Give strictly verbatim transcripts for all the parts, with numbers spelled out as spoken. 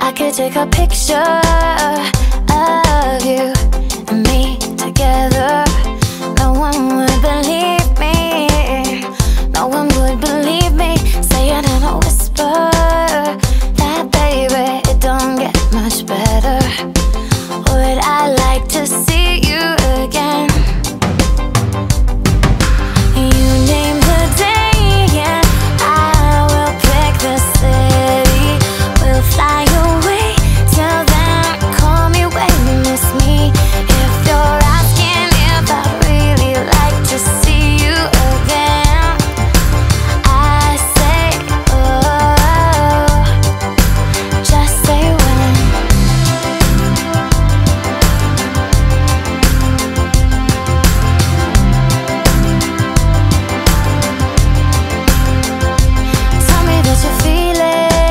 I could take a picture of you and me together. No one would believe me. No one would believe me. Say it in a whisper. That baby, it don't get much better. Would I like to see you again? You name the day and I will pick the city. We'll fly away. Till then, call me when you miss me. If you're asking if I really like to see you again, I say oh, just say when. Tell me that you feel it. This and you and me together.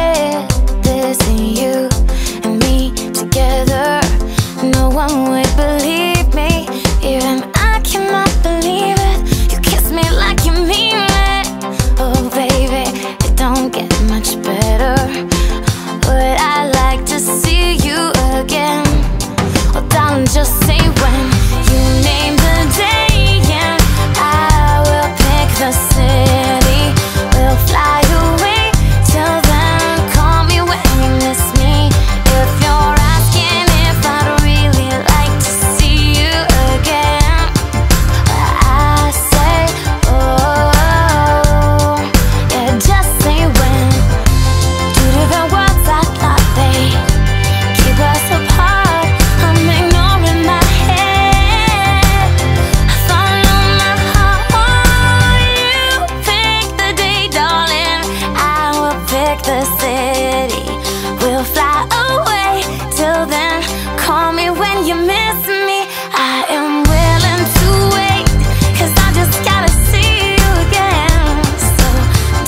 No one would believe me. Even I cannot believe it. You kiss me like you mean it. Oh baby, it don't get much better. Would I like to see you again? Well darling, just say when. You name the day and I will pick the city. We'll fly away. Till then, call me when you miss me. If you're asking if I'd really like to see you again, I say oh, yeah, just say when. Two different worlds I thought they keep us apart. I'm ignoring my head. I follow my heart. Oh, you pick the day, darling. I will pick the city. We'll fly away. Till then, call me when you miss me. I am willing to wait. Cause I just gotta see you again. So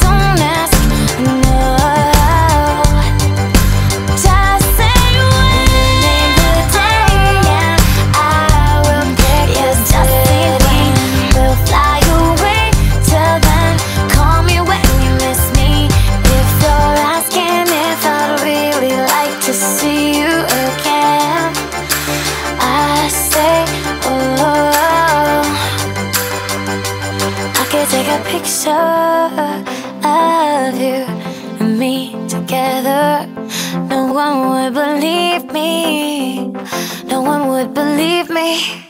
don't ask, no. Just say when. You name the day and I will pick the city. We'll fly away. Till then, call me when you miss me. If you're asking if I'd really like to see you again, I say oh, I could take a picture of you and me together. No one would believe me. No one would believe me.